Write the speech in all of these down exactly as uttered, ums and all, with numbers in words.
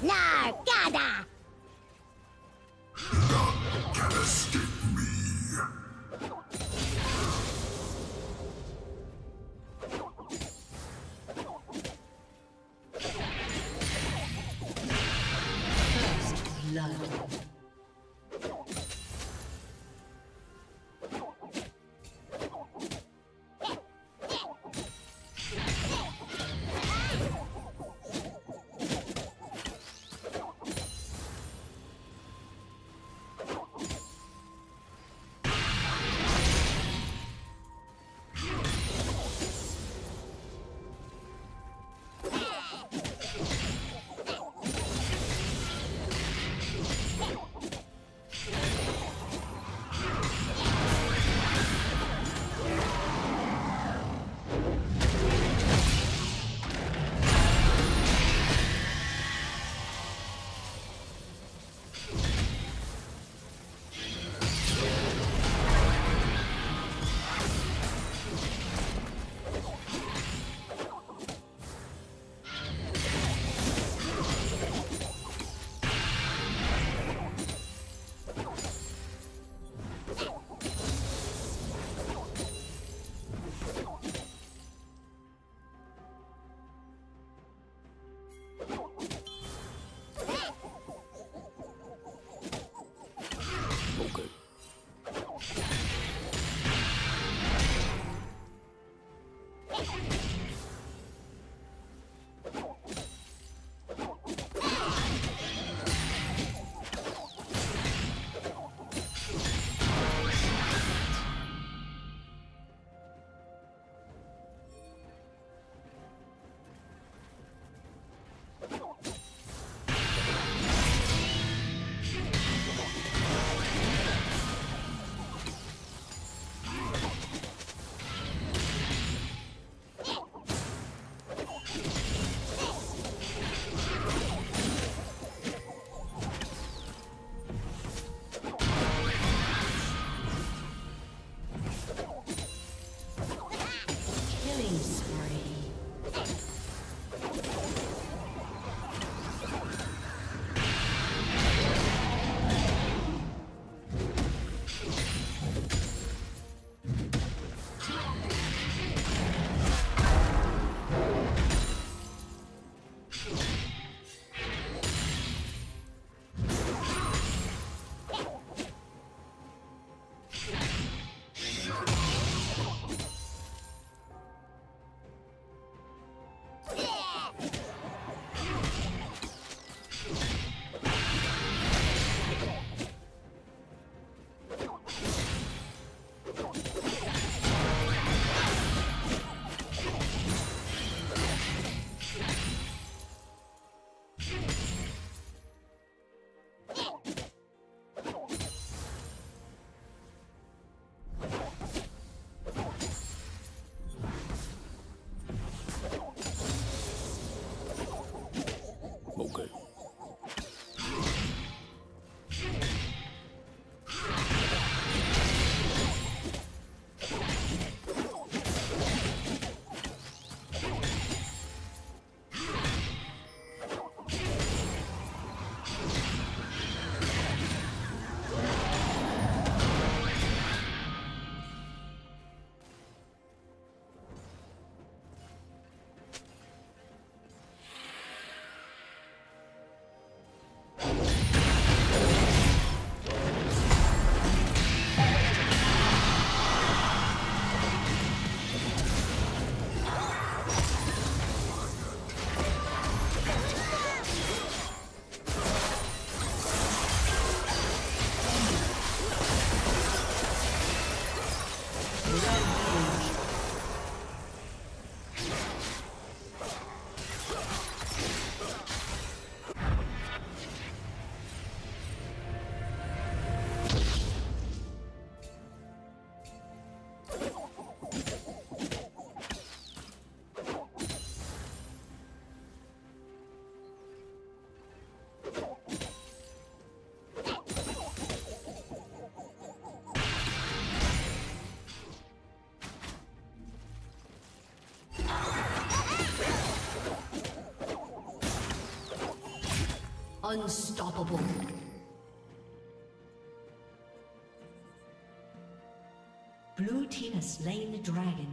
Nargada! None can escape me. First blood. Unstoppable. Blue team has slain the dragon.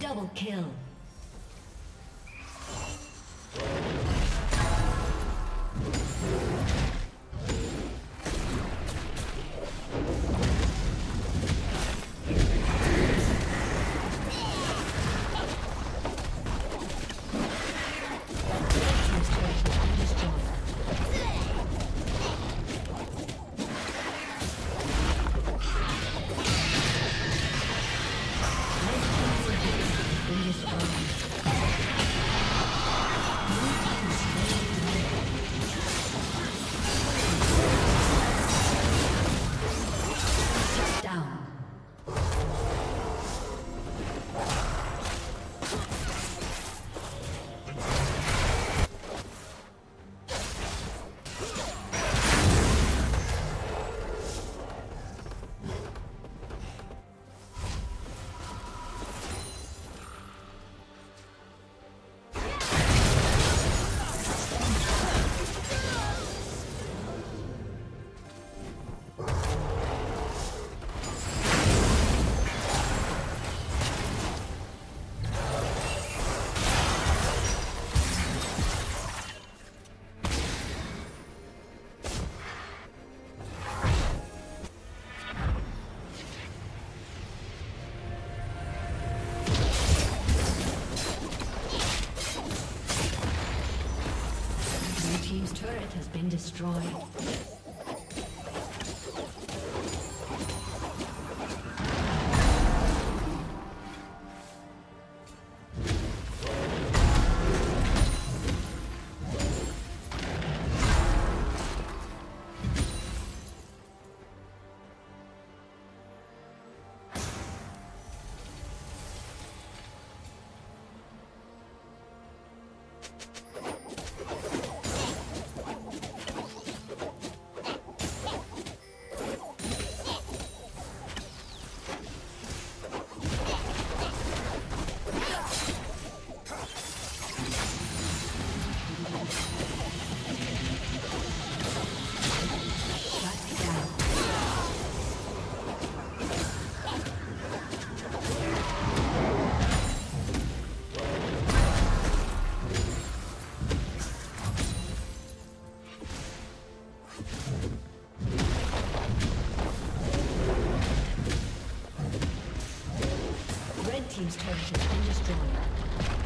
Double kill. Been destroyed. Team's turret has been destroyed.